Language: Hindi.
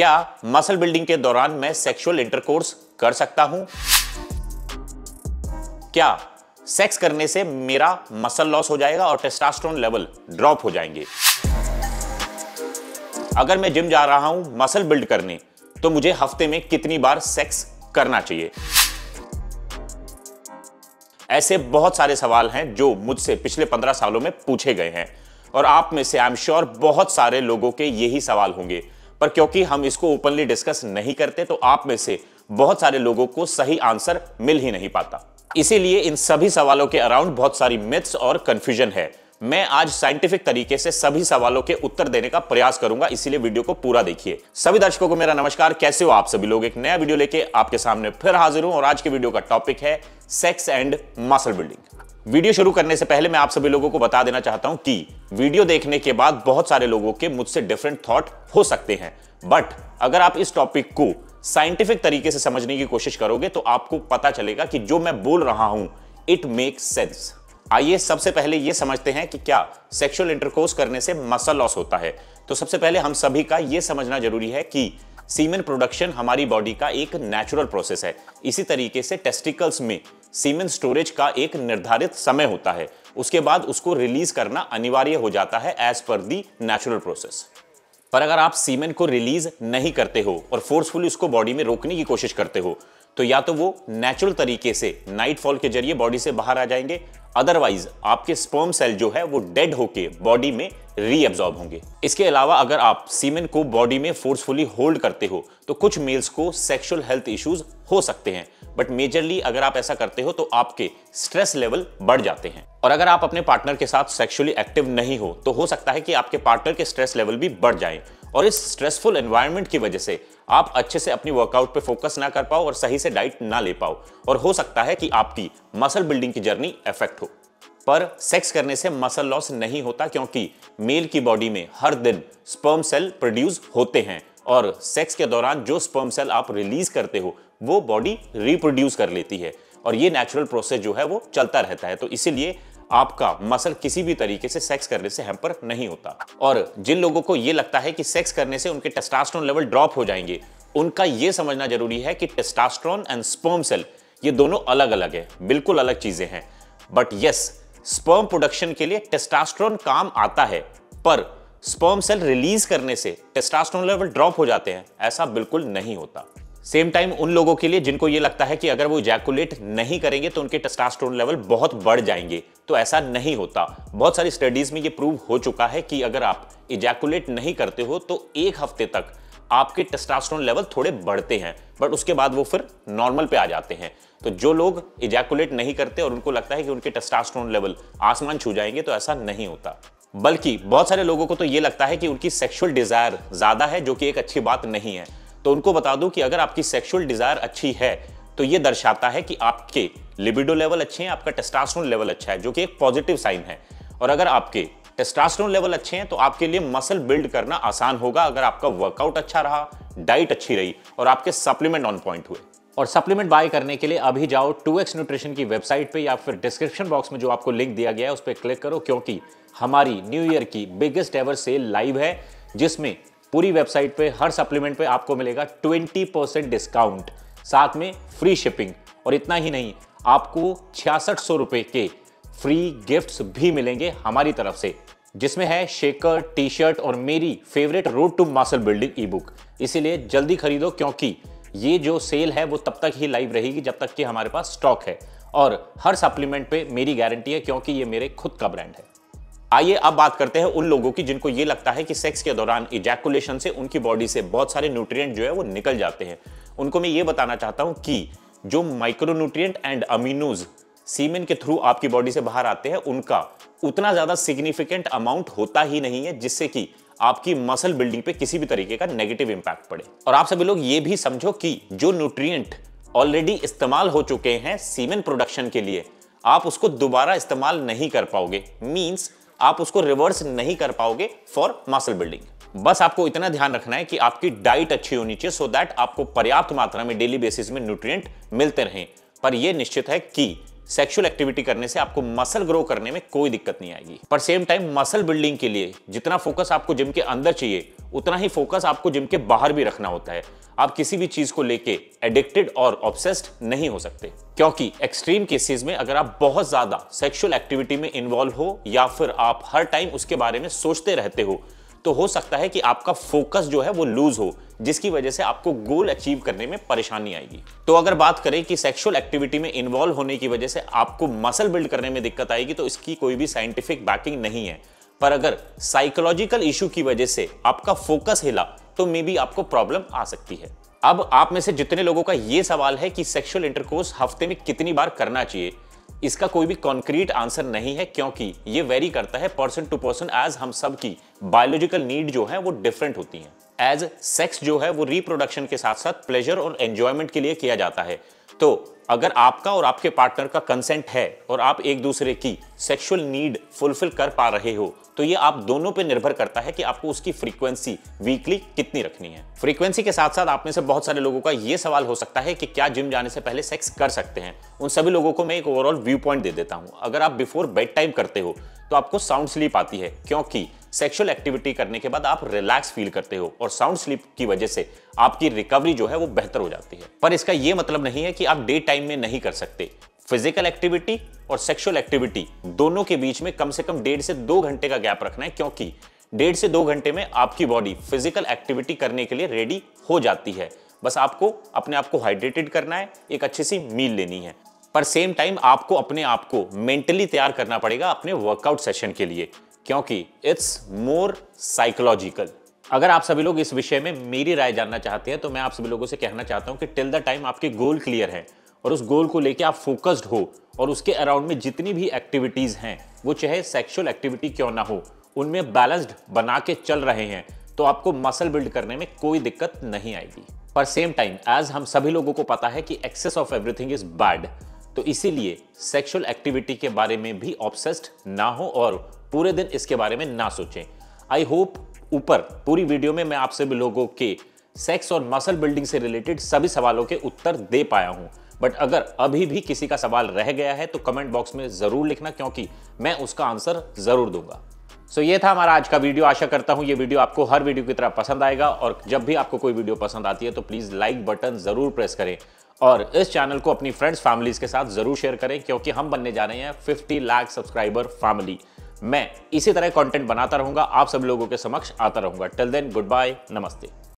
क्या मसल बिल्डिंग के दौरान मैं सेक्सुअल इंटरकोर्स कर सकता हूं? क्या सेक्स करने से मेरा मसल लॉस हो जाएगा और टेस्टोस्टेरोन लेवल ड्रॉप हो जाएंगे? अगर मैं जिम जा रहा हूं मसल बिल्ड करने, तो मुझे हफ्ते में कितनी बार सेक्स करना चाहिए? ऐसे बहुत सारे सवाल हैं जो मुझसे पिछले 15 सालों में पूछे गए हैं और आप में से आई एम श्योर बहुत सारे लोगों के यही सवाल होंगे, पर क्योंकि हम इसको ओपनली डिस्कस नहीं करते तो आप में से बहुत सारे लोगों को सही आंसर मिल ही नहीं पाता। इसीलिए इन सभी सवालों के अराउंड बहुत सारी मिथ्स और कंफ्यूजन है। मैं आज साइंटिफिक तरीके से सभी सवालों के उत्तर देने का प्रयास करूंगा, इसीलिए वीडियो को पूरा देखिए। सभी दर्शकों को मेरा नमस्कार, कैसे हो आप सभी लोग? एक नया वीडियो लेके आपके सामने फिर हाजिर हूं और आज के वीडियो का टॉपिक है sex and muscle building. Video शुरू करने से पहले मैं आप सभी लोगों को बता देना चाहता हूं कि वीडियो देखने के बाद बहुत सारे लोगों के मुझसे डिफरेंट थॉट हो सकते हैं, बट अगर आप इस टॉपिक को साइंटिफिक तरीके से समझने की कोशिश करोगे तो आपको पता चलेगा कि जो मैं बोल रहा हूं इट मेक्स सेंस। आइए सबसे पहले ये समझते हैं कि क्या सेक्सुअल इंटरकोर्स करने से मसल लॉस होता है। तो सबसे पहले हम सभी का ये समझना जरूरी है कि सीमेन प्रोडक्शन हमारी बॉडी का एक नेचुरल प्रोसेस है। इसी तरीके से टेस्टिकल्स में सीमेन स्टोरेज का एक निर्धारित समय होता है, उसके बाद उसको रिलीज करना अनिवार्य हो जाता है as per the natural process. पर अगर आप सीमेन को रिलीज नहीं करते हो और फोर्सफुली उसको बॉडी में रोकने की कोशिश करते हो तो या तो वो नेचुरल तरीके से नाइटफॉल के जरिए बॉडी से बाहर आ जाएंगे, अदरवाइज आपके स्पर्म सेल जो है वो डेड होके बॉडी में रीअब्सॉर्ब होंगे। इसके अलावा अगर आप सीमेन को बॉडी में फोर्सफुली होल्ड करते हो तो कुछ मेल्स को सेक्सुअल हेल्थ इश्यूज हो सकते हैं, बट मेजरली अगर आप ऐसा करते हो तो आपके स्ट्रेस लेवल बढ़ जाते हैं। और अगर आप अपने पार्टनर के साथ सेक्सुअली एक्टिव नहीं हो तो हो सकता है कि आपके पार्टनर के स्ट्रेस लेवल भी बढ़ जाए और इस स्ट्रेसफुल एनवायरनमेंट की वजह से आप अच्छे से अपनी वर्कआउट पे फोकस ना कर पाओ और सही से डाइट ना ले पाओ और हो सकता है कि आपकी मसल बिल्डिंग की जर्नी अफेक्ट हो। पर सेक्स करने से मसल लॉस नहीं होता क्योंकि मेल की बॉडी में हर दिन स्पर्म सेल प्रोड्यूस होते हैं और सेक्स के दौरान जो स्पर्म सेल आप रिलीज करते हो वो बॉडी रिप्रोड्यूस कर लेती है और ये नेचुरल प्रोसेस जो है वो चलता रहता है। तो इसीलिए आपका मसल किसी भी तरीके से सेक्स करने से हैम्पर नहीं होता। और जिन लोगों को ये लगता है कि सेक्स करने से उनके टेस्टोस्टेरोन लेवल ड्रॉप हो जाएंगे, उनका ये समझना जरूरी है कि टेस्टोस्टेरोन एंड स्पर्म सेल ये दोनों अलग अलग है, बिल्कुल अलग चीजें हैं। बट यस, स्पर्म प्रोडक्शन के लिए टेस्टोस्टेरोन काम आता है, पर स्पर्म सेल रिलीज करने से टेस्टोस्टेरोन लेवल ड्रॉप हो जाते हैं, ऐसा बिल्कुल नहीं होता। सेम टाइम उन लोगों के लिए जिनको ये लगता है कि अगर वो इजैकुलेट नहीं करेंगे तो उनके टेस्टोस्टेरोन लेवल बहुत बढ़ जाएंगे, तो ऐसा नहीं होता। बहुत सारी स्टडीज में ये प्रूव हो चुका है कि अगर आप इजैकुलेट नहीं करते हो तो एक हफ्ते तक आपके टेस्टोस्टेरोन लेवल थोड़े बढ़ते हैं, बट उसके बाद वो फिर नॉर्मल पे आ जाते हैं। तो जो लोग इजैकुलेट नहीं करते और उनको लगता है कि उनके टेस्टोस्टेरोन लेवल आसमान छू जाएंगे, तो ऐसा नहीं होता। बल्कि बहुत सारे लोगों को तो ये लगता है कि उनकी सेक्सुअल डिजायर ज्यादा है, जो कि एक अच्छी बात नहीं है। तो उनको बता दूं कि अगर आपकी सेक्सुअल डिजायर अच्छी है तो ये दर्शाता है कि आपके लिबिडो लेवल अच्छे हैं, आपका टेस्टोस्टेरोन लेवल अच्छा है, जो कि एक पॉजिटिव साइन है। और अगर आपके टेस्टोस्टेरोन लेवल अच्छे हैं तो आपके लिए मसल बिल्ड करना आसान होगा, अगर आपका वर्कआउट अच्छा रहा, डाइट अच्छी रही और आपके सप्लीमेंट ऑन पॉइंट हुए। और सप्लीमेंट बाय करने के लिए अभी जाओ 2X न्यूट्रिशन की वेबसाइट पे या फिर डिस्क्रिप्शन बॉक्स में जो आपको लिंक दिया गया है उस पर क्लिक करो, क्योंकि हमारी न्यू ईयर की बिगेस्ट एवर सेल लाइव है, जिसमें पूरी वेबसाइट पे हर सप्लीमेंट पे आपको मिलेगा 20% डिस्काउंट, साथ में फ्री शिपिंग। और इतना ही नहीं, आपको 6600 रुपए के फ्री गिफ्ट्स भी मिलेंगे हमारी तरफ से, जिसमें है शेकर, टी शर्ट और मेरी favourite road to muscle building E book. इसीलिए जल्दी खरीदो, क्योंकि ये जो सेल है वो तब तक ही लाइव रहेगी जब तक कि हमारे पास स्टॉक है। और हर सप्लीमेंट पे मेरी गारंटी है, क्योंकि ये मेरे खुद का ब्रांड है। आइए अब बात करते हैं उन लोगों की जिनको ये लगता है कि सेक्स के दौरान इजैकुलेशन से उनकी बॉडी से बहुत सारे न्यूट्रिएंट जो है वो निकल जाते हैं। उनको मैं ये बताना चाहता हूँ कि जो माइक्रोन्यूट्रिएंट एंड अमीनोज सीमेन के थ्रू आपकी बॉडी से बाहर आते हैं, उनका उतना ज़्यादा सिग्निफिकेंट अमाउंट होता ही नहीं है जिससे कि आपकी मसल बिल्डिंग पे किसी भी तरीके का नेगेटिव इम्पैक्ट पड़े। और आप सभी लोग ये भी समझो कि जो न्यूट्रिएंट ऑलरेडी इस्तेमाल हो चुके हैं सीमेन प्रोडक्शन के लिए, आप उसको दोबारा इस्तेमाल नहीं कर पाओगे, मीन्स आप उसको रिवर्स नहीं कर पाओगे फॉर मसल बिल्डिंग। बस आपको इतना ध्यान रखना है कि आपकी डाइट अच्छी होनी चाहिए, सो दैट आपको पर्याप्त मात्रा में डेली बेसिस में न्यूट्रिएंट मिलते रहें। पर यह निश्चित है कि सेक्सुअल एक्टिविटी करने से आपको मसल ग्रो करने में कोई दिक्कत नहीं आएगी। पर सेम टाइम मसल बिल्डिंग के लिए जितना फोकस आपको जिम के अंदर चाहिए उतना ही फोकस आपको जिम के बाहर भी रखना होता है। आप किसी भी चीज को लेके एडिक्टेड और ऑब्सेस्ड नहीं हो सकते, क्योंकि एक्सट्रीम केसेस में अगर आप बहुत ज्यादा सेक्सुअल एक्टिविटी में इन्वॉल्व हो या फिर आप हर टाइम उसके बारे में सोचते रहते हो तो हो सकता है कि आपका फोकस जो है वो लूज हो, जिसकी वजह से आपको गोल अचीव करने में परेशानी आएगी। तो अगर बात करें कि सेक्सुअल एक्टिविटी में इन्वॉल्व होने की वजह से आपको मसल बिल्ड करने में दिक्कत आएगी तो इसकी कोई भी साइंटिफिक बैकिंग नहीं है। पर अगर साइकोलॉजिकल इशू की वजह से आपका फोकस हिला तो मे बी आपको प्रॉब्लम आ सकती है। अब आप में से जितने लोगों का ये सवाल है कि सेक्सुअल इंटरकोर्स हफ्ते में कितनी बार करना चाहिए, इसका कोई भी कॉन्क्रीट आंसर नहीं है, क्योंकि ये वेरी करता है पर्सन टू पर्सन, एज हम सब की बायोलॉजिकल नीड जो है वो डिफरेंट होती है। एज सेक्स जो है वो रिप्रोडक्शन के साथ साथ प्लेजर और एंजॉयमेंट के लिए किया जाता है। तो अगर आपका और आपके पार्टनर का कंसेंट है और आप एक दूसरे की सेक्सुअल नीड फुलफिल कर पा रहे हो तो ये आप दोनों पे निर्भर करता है कि आपको उसकी फ्रीक्वेंसी वीकली कितनी रखनी है। फ्रीक्वेंसी के साथ साथ आप में से बहुत सारे लोगों का ये सवाल हो सकता है कि क्या जिम जाने से पहले सेक्स कर सकते हैं। उन सभी लोगों को मैं एक ओवरऑल व्यू पॉइंट दे देता हूँ। अगर आप बिफोर बेड टाइम करते हो तो आपको साउंड स्लीप आती है, क्योंकि सेक्सुअल एक्टिविटी करने के बाद आप रिलैक्स फील करते हो और साउंड स्लीप की वजह से आपकी रिकवरी जो है वो बेहतर हो जाती है। पर इसका ये मतलब नहीं है कि आप डे टाइम में नहीं कर सकते। फिजिकल एक्टिविटी और सेक्सुअल एक्टिविटी दोनों के बीच में कम से कम 1.5 से 2 घंटे का गैप रखना है, क्योंकि 1.5 से 2 घंटे में आपकी बॉडी फिजिकल एक्टिविटी करने के लिए रेडी हो जाती है। बस आपको अपने आप को हाइड्रेटेड करना है, एक अच्छी सी मील लेनी है, पर सेम टाइम आपको अपने आप को मेंटली तैयार करना पड़ेगा अपने वर्कआउट सेशन के लिए, क्योंकि इट्स मोर साइकोलॉजिकल। अगर आप सभी लोग इस विषय में मेरी राय जानना चाहते हैं तो मैं आप सभी लोगों से कहना चाहता हूं कि टिल द टाइम आपके गोल क्लियर हैं और उस गोल को लेके आप फोकस्ड हो और उसके अराउंड में जितनी भी एक्टिविटीज़ हैं वो चाहे सेक्सुअल एक्टिविटी क्यों ना हो, उनमें बैलेंस्ड बना के चल रहे हैं तो आपको मसल बिल्ड करने में कोई दिक्कत नहीं आएगी। पर सेम टाइम एज हम सभी लोगों को पता है कि excess of everything is bad, तो इसीलिए सेक्सुअल एक्टिविटी के बारे में भी ऑब्सेस्ड ना हो और पूरे दिन इसके बारे में ना सोचें। आई होप ऊपर पूरी वीडियो में मैं आप सभी लोगों के सेक्स और मसल बिल्डिंग से रिलेटेड सभी सवालों के उत्तर दे पाया हूं। बट अगर अभी भी किसी का सवाल रह गया है तो कमेंट बॉक्स में ज़रूर लिखना, क्योंकि मैं उसका आंसर ज़रूर दूंगा। सो ये था हमारा आज का वीडियो। आशा करता हूँ ये वीडियो आपको हर वीडियो की तरह पसंद आएगा, और जब भी आपको कोई वीडियो पसंद आती है तो प्लीज़ लाइक बटन ज़रूर प्रेस करें और इस चैनल को अपनी फ्रेंड्स फैमिलीज के साथ ज़रूर शेयर करें, क्योंकि हम बनने जा रहे हैं 50 लाख सब्सक्राइबर फैमिली। मैं इसी तरह कंटेंट बनाता रहूंगा, आप सब लोगों के समक्ष आता रहूंगा। टिल देन, गुड बाय, नमस्ते।